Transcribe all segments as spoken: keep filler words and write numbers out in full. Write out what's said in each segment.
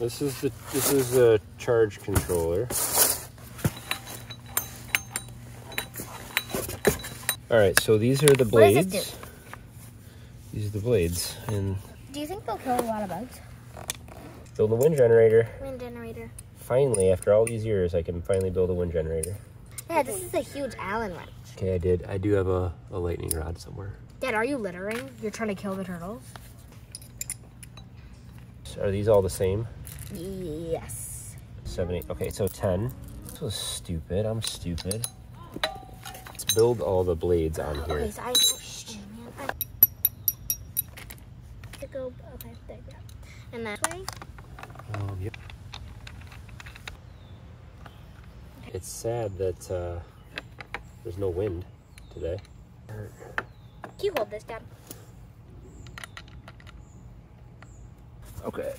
This is the this is the charge controller. All right, so these are the blades. What does this do? These are the blades, and do you think they'll kill a lot of bugs? Build a wind generator. Wind generator. Finally, after all these years, I can finally build a wind generator. Yeah, this is a huge Allen wrench. Okay, I did. I do have a, a lightning rod somewhere. Dad, are you littering? You're trying to kill the turtles? So are these all the same? Yes. Seven, eight, okay, so ten. This was stupid, I'm stupid. Let's build all the blades on here. Okay, so I, shh, man, I, to go, okay, there you go. And that way? Um, yep. It's sad that uh, there's no wind today. Can you hold this, Dad? Okay.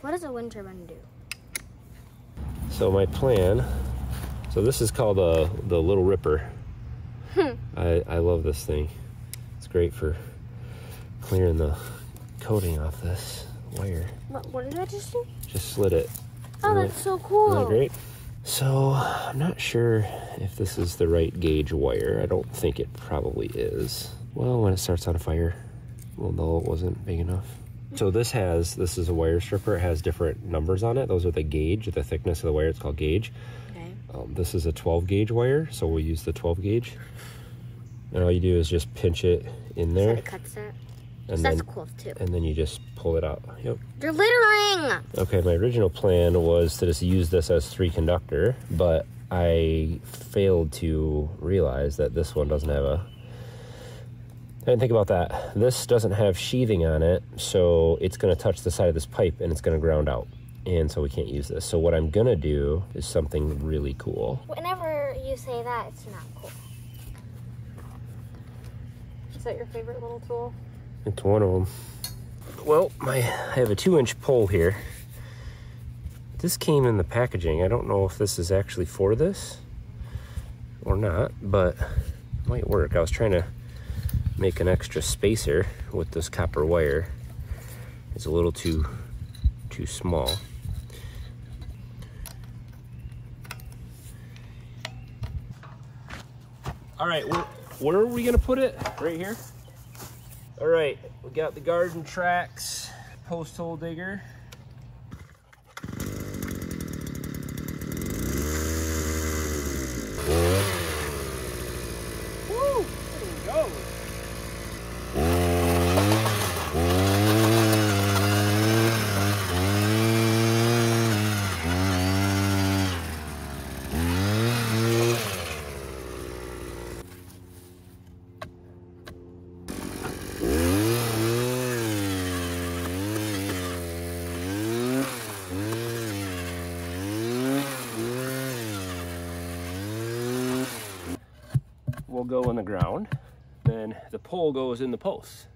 What does a wind turbine do? So my plan, so this is called a, the Lil' Ripper. Hmm. I, I love this thing. It's great for clearing the coating off this wire. What, what did I just do? Just slit it. Oh, isn't that's it, so cool. Isn't that great? So, I'm not sure if this is the right gauge wire. I don't think it probably is. Well, when it starts on fire, we'll know it wasn't big enough. So this has, this is a wire stripper. It has different numbers on it. Those are the gauge, the thickness of the wire. It's called gauge. Okay. Um, this is a twelve gauge wire, so we'll use the twelve gauge. And all you do is just pinch it in there. So it cuts that. And then, that's cool too. And then you just pull it out. Yep. You're littering! Okay, my original plan was to just use this as three conductor, but I failed to realize that this one doesn't have a... I didn't think about that. This doesn't have sheathing on it, so it's going to touch the side of this pipe and it's going to ground out. And so we can't use this. So what I'm going to do is something really cool. Whenever you say that, it's not cool. Is that your favorite little tool? It's one of them. Well, my, I have a two inch pole here. This came in the packaging. I don't know if this is actually for this or not, but it might work. I was trying to make an extra spacer with this copper wire. It's a little too, too small. All right, where, where are we gonna put it? Right here? All right, we got the Garden Trax post hole digger. Woo, there we go. Will go in the ground, then the pole goes in the post.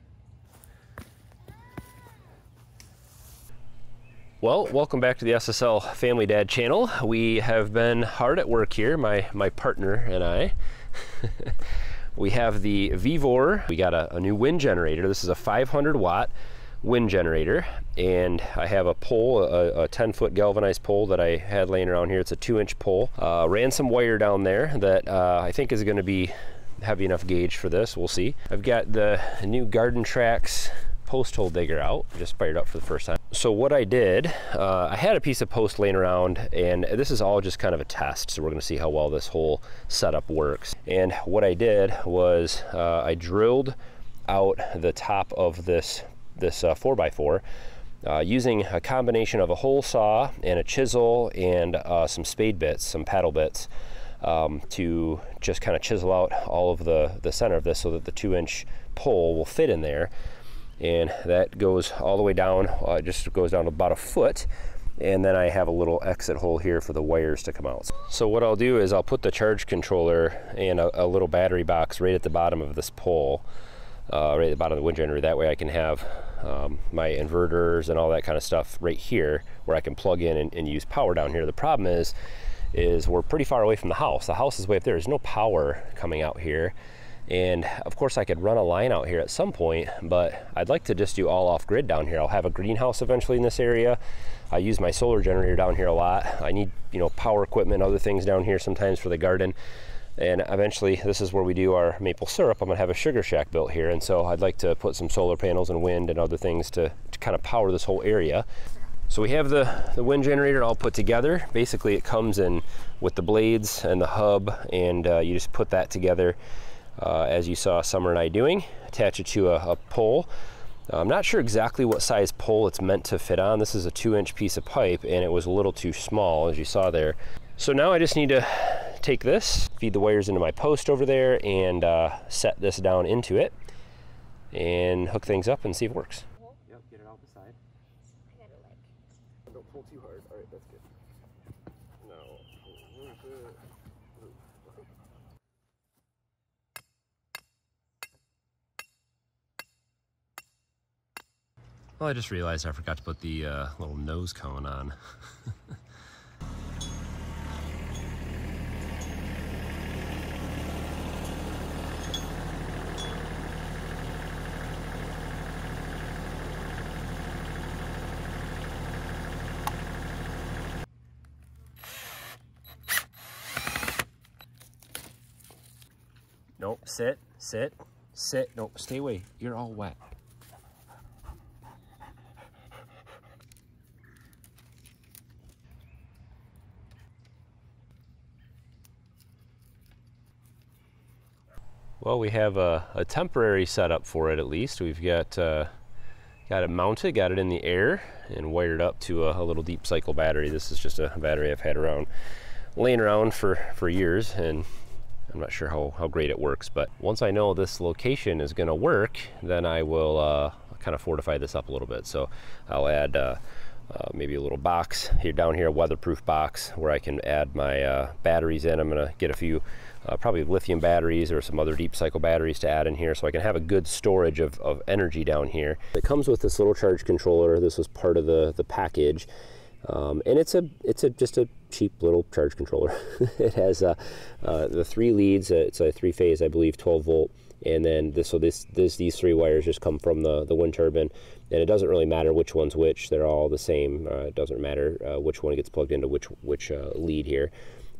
Well, welcome back to the S S L Family Dad channel. We have been hard at work here, my, my partner and I. We have the Vevor. We got a, a new wind generator. This is a five hundred watt wind generator, and I have a pole, a, a ten foot galvanized pole that I had laying around here. It's a two inch pole. Uh, ran some wire down there that uh, I think is gonna be heavy enough gauge for this, we'll see. I've got the new Garden Trax post hole digger out, just fired up for the first time. So what I did, uh, I had a piece of post laying around, and this is all just kind of a test, so we're gonna see how well this whole setup works. And what I did was uh, I drilled out the top of this this uh, four by four uh, using a combination of a hole saw and a chisel and uh, some spade bits, some paddle bits, um, to just kind of chisel out all of the, the center of this so that the two inch pole will fit in there. And that goes all the way down, uh, just goes down to about a foot. And then I have a little exit hole here for the wires to come out. So what I'll do is I'll put the charge controller and a, a little battery box right at the bottom of this pole. Uh, right at the bottom of the wind generator. That way I can have um, my inverters and all that kind of stuff right here where I can plug in and, and use power down here. The problem is is we're pretty far away from the house. The house is way up there. There's no power coming out here, And of course I could run a line out here at some point, but I'd like to just do all off grid down here. I'll have a greenhouse eventually in this area. I use my solar generator down here a lot. I need, you know, power equipment, other things down here sometimes for the garden. And eventually this is where we do our maple syrup. I'm gonna have a sugar shack built here. And so I'd like to put some solar panels and wind and other things to, to kind of power this whole area. So we have the, the wind generator all put together. Basically it comes in with the blades and the hub, and uh, you just put that together uh, as you saw Summer and I doing. Attach it to a, a pole. I'm not sure exactly what size pole it's meant to fit on. This is a two inch piece of pipe and it was a little too small, as you saw there. So now I just need to take this, feed the wires into my post over there, and uh, set this down into it and hook things up and see if it works. Yep, get it out the side. Don't pull too hard. All right, that's good. No. Well, I just realized I forgot to put the uh, little nose cone on. Nope, sit, sit, sit. Nope, stay away. You're all wet. Well, we have a, a temporary setup for it at least. We've got uh, got it mounted, got it in the air, and wired up to a, a little deep cycle battery. This is just a battery I've had around, laying around for, for years, and I'm not sure how, how great it works, but once I know this location is gonna work, then I will uh, kind of fortify this up a little bit. So I'll add uh, uh, maybe a little box here down here, a weatherproof box where I can add my uh, batteries in. I'm gonna get a few, uh, probably lithium batteries or some other deep cycle batteries to add in here so I can have a good storage of, of energy down here. It comes with this little charge controller. This was part of the, the package. Um, and it's a it's a just a cheap little charge controller. It has uh, uh, the three leads. Uh, it's a three phase, I believe, twelve volt, and then this so this this these three wires just come from the the wind turbine, and it doesn't really matter which one's which. They're all the same. Uh, it doesn't matter uh, which one gets plugged into which which uh, lead here.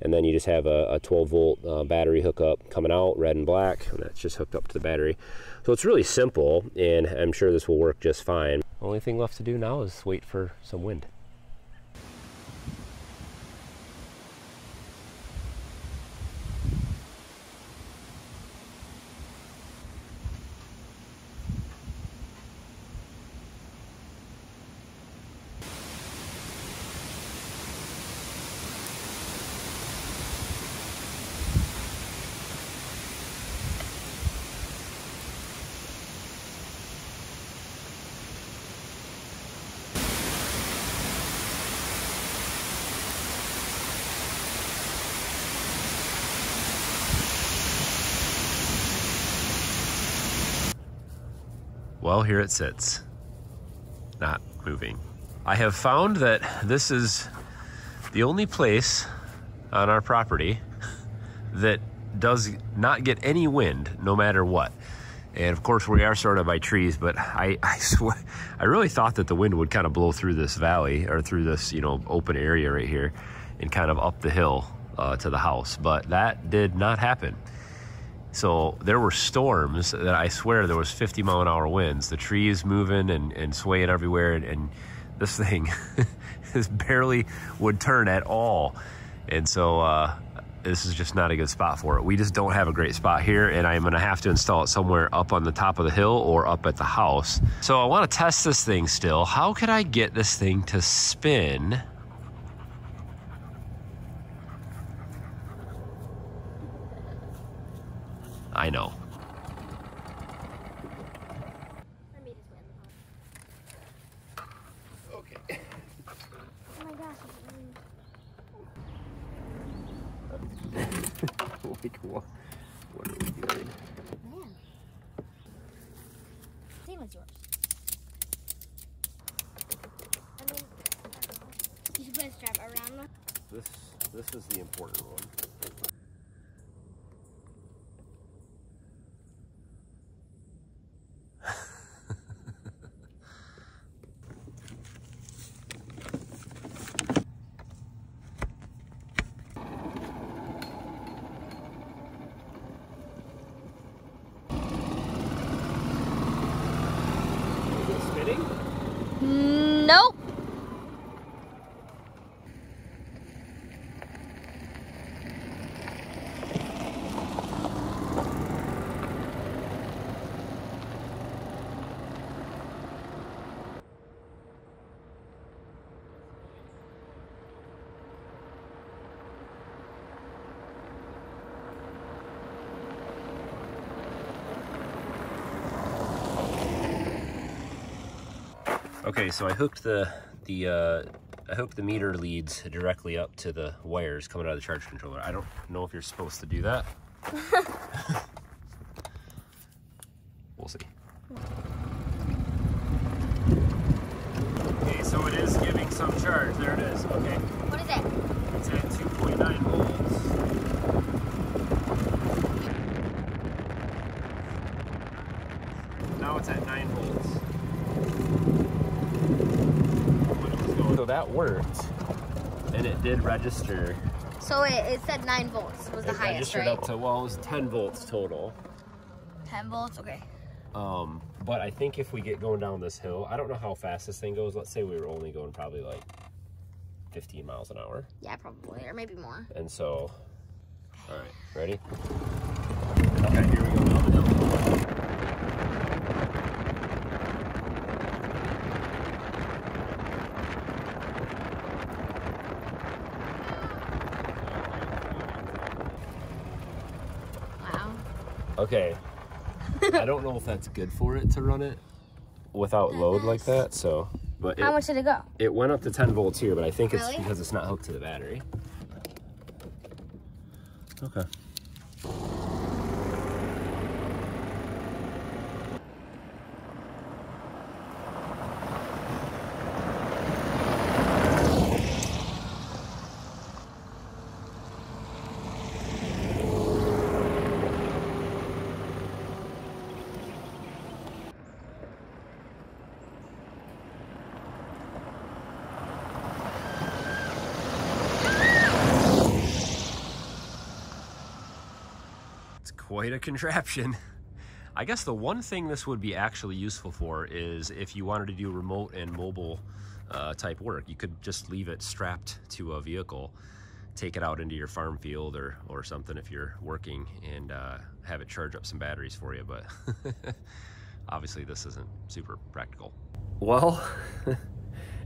And then you just have a, a twelve volt uh, battery hookup coming out, red and black, and that's just hooked up to the battery. So it's really simple, and I'm sure this will work just fine. Only thing left to do now is wait for some wind. Well, here it sits, not moving. I have found that this is the only place on our property that does not get any wind, no matter what. And of course we are surrounded by trees, but I, I swear, I really thought that the wind would kind of blow through this valley or through this, you know, open area right here and kind of up the hill uh, to the house, but that did not happen. So there were storms that I swear there was fifty mile an hour winds. The trees moving and, and swaying everywhere, and, and this thing is barely would turn at all. And so uh, this is just not a good spot for it. We just don't have a great spot here, and I'm gonna have to install it somewhere up on the top of the hill or up at the house. So I wanna test this thing still. How could I get this thing to spin? I know. Okay. Oh my gosh, like, what, what are we doing? Man. Same one's yours. I mean, you should put a strap around them. This, this is the important one. Nope. Okay, so I hooked the the uh, I hooked the meter leads directly up to the wires coming out of the charge controller. I don't know if you're supposed to do that. We'll see. Okay, so it is giving some charge. There it is. Okay. What is it? It's at two point nine volts. Now it's at nine volts. So that worked, and it did register. So it, it said nine volts was the highest, right? It registered up to, well, it was ten volts total. Ten volts, okay. Um, but I think if we get going down this hill, I don't know how fast this thing goes. Let's say we were only going probably like fifteen miles an hour. Yeah, probably, or maybe more. And so, all right, ready? Okay, here we go. Down the hill. Okay, I don't know if that's good for it to run it without load like that, so. But it, how much did it go? It went up to ten volts here, but I think really? It's because it's not hooked to the battery. Okay. Quite a contraption. I guess the one thing this would be actually useful for is if you wanted to do remote and mobile uh, type work. You could just leave it strapped to a vehicle, take it out into your farm field or, or something if you're working, and uh, have it charge up some batteries for you, but obviously this isn't super practical. Well,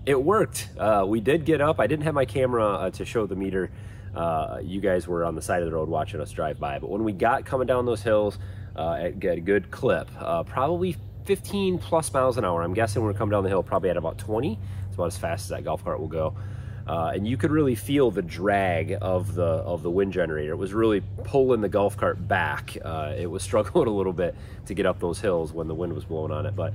it worked. Uh, we did get up. I didn't have my camera uh, to show the meter. Uh, you guys were on the side of the road watching us drive by, but when we got coming down those hills uh, at a good clip, uh, probably fifteen plus miles an hour, I'm guessing we're coming down the hill probably at about twenty. It's about as fast as that golf cart will go. Uh, and you could really feel the drag of the of the wind generator. It was really pulling the golf cart back. Uh, it was struggling a little bit to get up those hills when the wind was blowing on it, but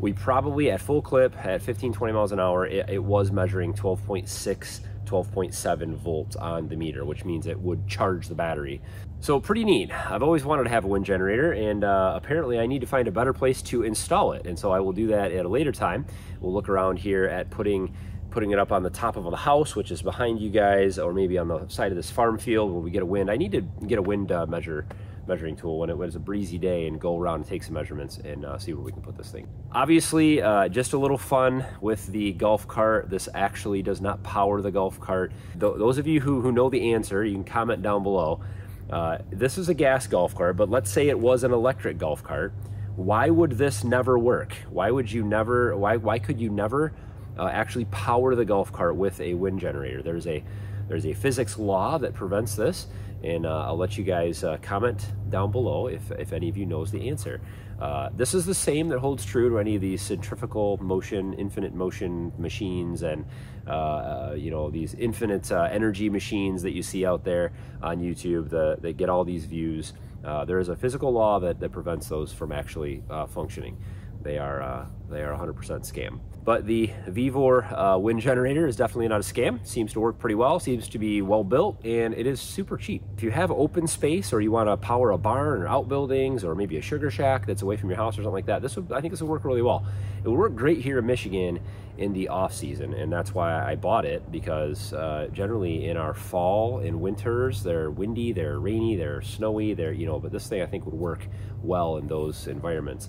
we probably at full clip at fifteen, twenty miles an hour, it, it was measuring twelve point six, twelve point seven volts on the meter, which means it would charge the battery. So pretty neat. I've always wanted to have a wind generator, and uh, apparently I need to find a better place to install it. And so I will do that at a later time. We'll look around here at putting putting it up on the top of the house, which is behind you guys, or maybe on the side of this farm field where we get a wind. I need to get a wind uh, measure measuring tool when it was a breezy day and go around and take some measurements and uh, see where we can put this thing. Obviously, uh, just a little fun with the golf cart. This actually does not power the golf cart. Th those of you who, who know the answer, you can comment down below. Uh, this is a gas golf cart, but let's say it was an electric golf cart. Why would this never work? Why would you never, why, why could you never uh, actually power the golf cart with a wind generator? There's a There's a physics law that prevents this, and uh, I'll let you guys uh, comment down below if, if any of you knows the answer. Uh, this is the same that holds true to any of these centrifugal motion, infinite motion machines, and uh, you know, these infinite uh, energy machines that you see out there on YouTube that, that get all these views. Uh, there is a physical law that, that prevents those from actually uh, functioning. They are uh, they are one hundred percent scam. But the Vevor uh, wind generator is definitely not a scam. Seems to work pretty well, seems to be well built, and it is super cheap. If you have open space or you want to power a barn or outbuildings or maybe a sugar shack that's away from your house or something like that, this would, I think this would work really well. It would work great here in Michigan in the off season, and that's why I bought it, because uh, generally in our fall and winters, they're windy, they're rainy, they're snowy, they're, you know, but this thing I think would work well in those environments.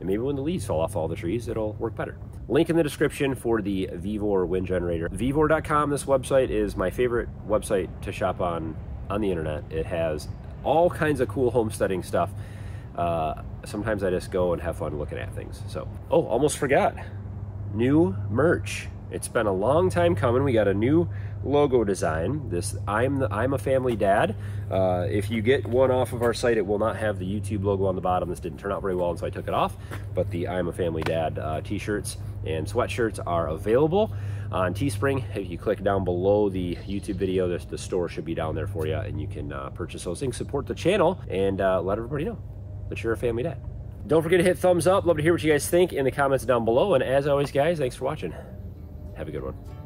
and maybe when the leaves fall off all the trees, it'll work better. Link in the description for the Vevor wind generator. Vevor dot com, this website is my favorite website to shop on on the internet. It has all kinds of cool homesteading stuff. Uh, sometimes I just go and have fun looking at things. So, oh, almost forgot. New merch. It's been a long time coming. We got a new logo design. This I'm the I'm a Family Dad. Uh, if you get one off of our site, it will not have the YouTube logo on the bottom. This didn't turn out very well, and so I took it off. But the I'm a Family Dad uh, t-shirts and sweatshirts are available on Teespring. If you click down below the YouTube video, this, the store should be down there for you, and you can uh, purchase those things, support the channel, and uh, let everybody know that you're a family dad. Don't forget to hit thumbs up. Love to hear what you guys think in the comments down below. And as always, guys, thanks for watching. Have a good one.